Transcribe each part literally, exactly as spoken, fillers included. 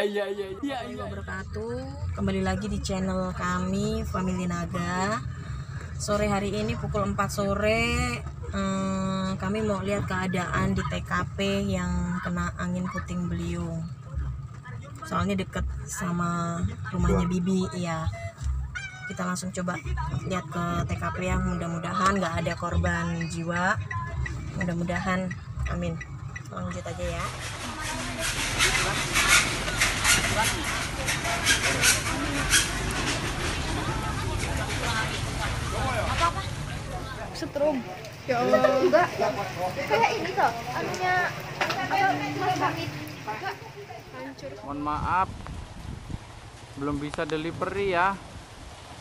iya iya iya iya wabarakatuh. Kembali lagi di channel kami Family Naga. Sore hari ini pukul empat sore hmm, kami mau lihat keadaan di T K P yang kena angin puting beliung. Soalnya deket sama rumahnya Bibi, iya. Kita langsung coba lihat ke T K P yang mudah-mudahan nggak ada korban jiwa. Mudah-mudahan, amin. Lanjut aja ya. Apa-apa? Setrum. Ya Allah, enggak. Kayak ini kok, anunya hancur. Mohon maaf, belum bisa delivery ya.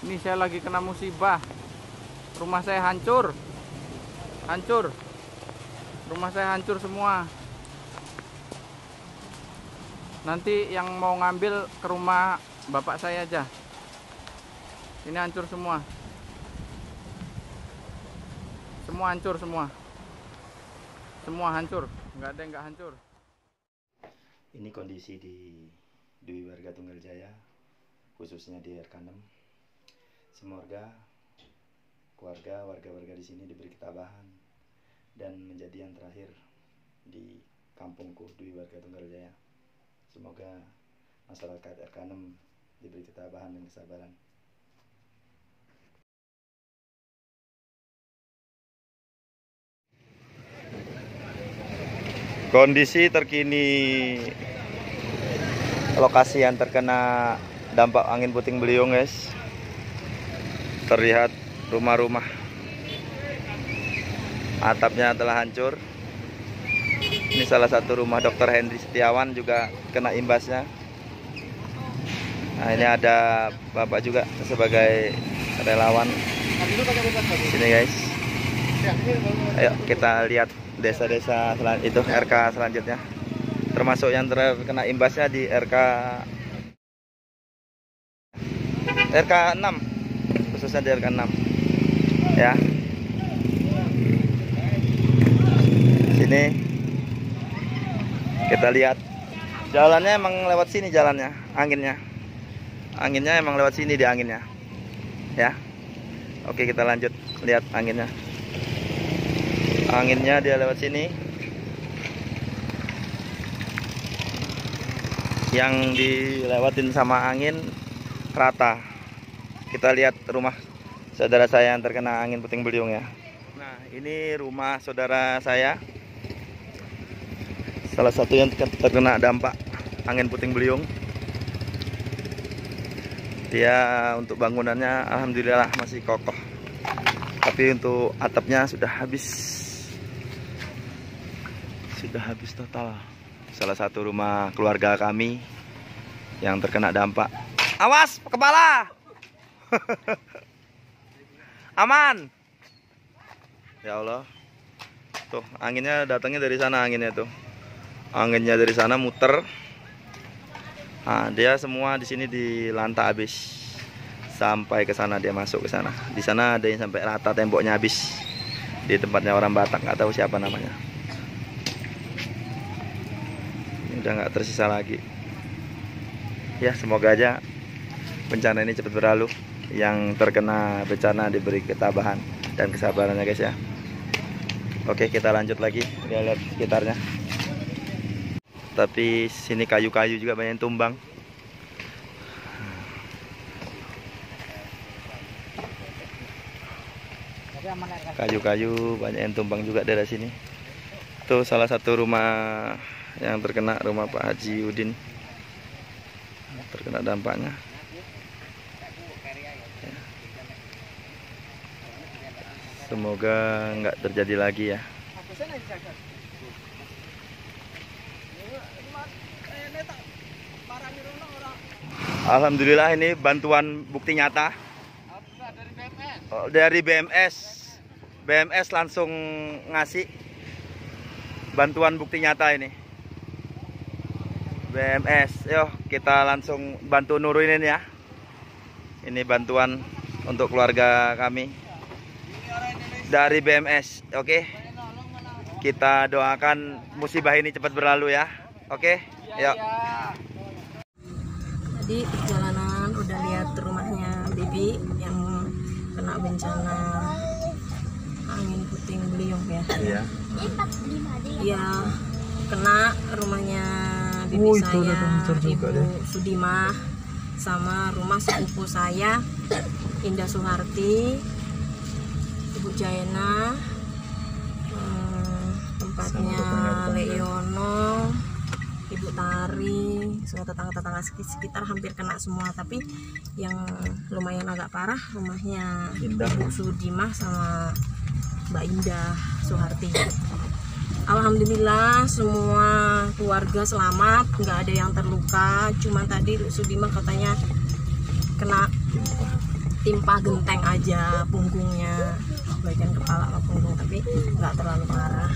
Ini saya lagi kena musibah. Rumah saya hancur. Hancur. Rumah saya hancur semua. Nanti yang mau ngambil ke rumah bapak saya aja. Ini hancur semua. Semua hancur semua. Semua hancur. Nggak ada yang nggak hancur. Ini kondisi di Dwi Warga Tunggal Jaya, khususnya di R K enam. Semoga keluarga warga-warga di sini diberi ketabahan dan menjadi yang terakhir di kampungku Dwi Warga Tunggal Jaya. Semoga masyarakat R K enam diberi ketabahan dan kesabaran. Kondisi terkini lokasi yang terkena dampak angin puting beliung, guys. Terlihat rumah-rumah atapnya telah hancur. Ini salah satu rumah dokter Hendri Setiawan juga kena imbasnya. Nah, ini ada bapak juga sebagai relawan. Sini guys. Ayo kita lihat desa-desa selan itu R K selanjutnya. Termasuk yang terkena imbasnya di R K enam. Khususnya di R K enam. Ya. Sini kita lihat jalannya, emang lewat sini jalannya, anginnya anginnya emang lewat sini, di anginnya ya. Oke, kita lanjut lihat anginnya anginnya dia lewat sini. Yang dilewatin sama angin rata. Kita lihat rumah saudara saya yang terkena angin puting beliung ya. Nah, ini rumah saudara saya, salah satu yang terkena dampak angin puting beliung. Dia untuk bangunannya alhamdulillah masih kokoh, tapi untuk atapnya sudah habis sudah habis total. Salah satu rumah keluarga kami yang terkena dampak. Awas kepala. Aman ya Allah. Tuh anginnya datangnya dari sana, anginnya tuh anginnya dari sana muter. Nah, dia semua di sini dilanta habis sampai ke sana, dia masuk ke sana. Di sana ada yang sampai rata temboknya habis. Di tempatnya orang Batak, nggak tahu siapa namanya. Ini udah nggak tersisa lagi. Ya semoga aja bencana ini cepat berlalu. Yang terkena bencana diberi ketabahan dan kesabarannya guys ya. Oke kita lanjut lagi lihat sekitarnya. Tapi sini kayu-kayu juga banyak yang tumbang. Kayu-kayu banyak yang tumbang juga dari sini. Itu salah satu rumah yang terkena, rumah Pak Haji Udin. Terkena dampaknya. Semoga nggak terjadi lagi ya. Alhamdulillah ini bantuan bukti nyata dari B M S. B M S langsung ngasih bantuan bukti nyata ini. B M S, yuk kita langsung bantu nurunin ya. Ini bantuan untuk keluarga kami dari B M S. Oke, kita doakan musibah ini cepat berlalu ya. Oke, yuk. tadi perjalanan udah lihat rumahnya baby yang kena bencana angin puting beliung ya. Iya. Iya, kena rumahnya baby oh, saya Ibu Sudimah sama rumah sepupu saya Indah Suharti, Ibu Jayana, hmm, tempatnya Leono, Ibu Tari, semua tetangga-tetangga sekitar hampir kena semua, tapi yang lumayan agak parah rumahnya Indah. Ibu Sudimah sama Mbak Indah Suharti. Alhamdulillah semua keluarga selamat, nggak ada yang terluka. Cuman tadi Ibu Sudimah katanya kena timpa genteng aja punggungnya, bagian kepala sama punggung, tapi nggak terlalu parah.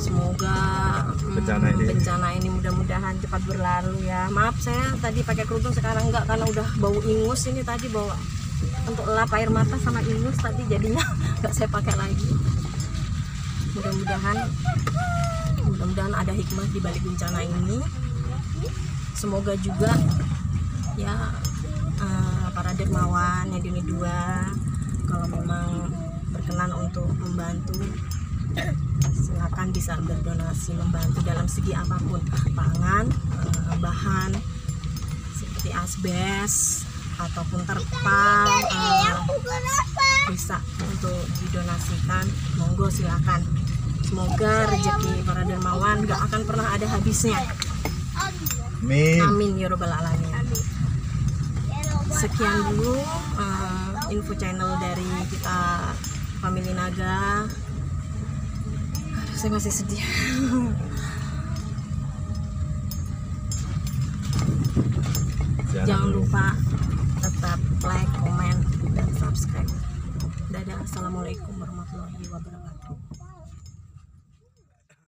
Semoga bencana ini, bencana ini mudah-mudahan cepat berlalu ya. Maaf saya tadi pakai kerudung, sekarang enggak karena udah bau ingus ini tadi, bawa untuk lap air mata sama ingus tadi, jadinya enggak saya pakai lagi. Mudah-mudahan mudah-mudahan ada hikmah di balik bencana ini. Semoga juga ya uh, para dermawan yang di dua kalau memang berkenan untuk membantu, silakan bisa berdonasi membantu dalam segi apapun, pangan, bahan seperti asbes ataupun terpal, bisa untuk didonasikan, monggo silakan. Semoga rezeki para dermawan gak akan pernah ada habisnya. Amin. Amin ya robbal alamin. Sekian dulu uh, info channel dari kita Family Naga. Saya masih sedih. Jangan lupa tetap like, komen, dan subscribe. Dadah, assalamualaikum warahmatullahi wabarakatuh.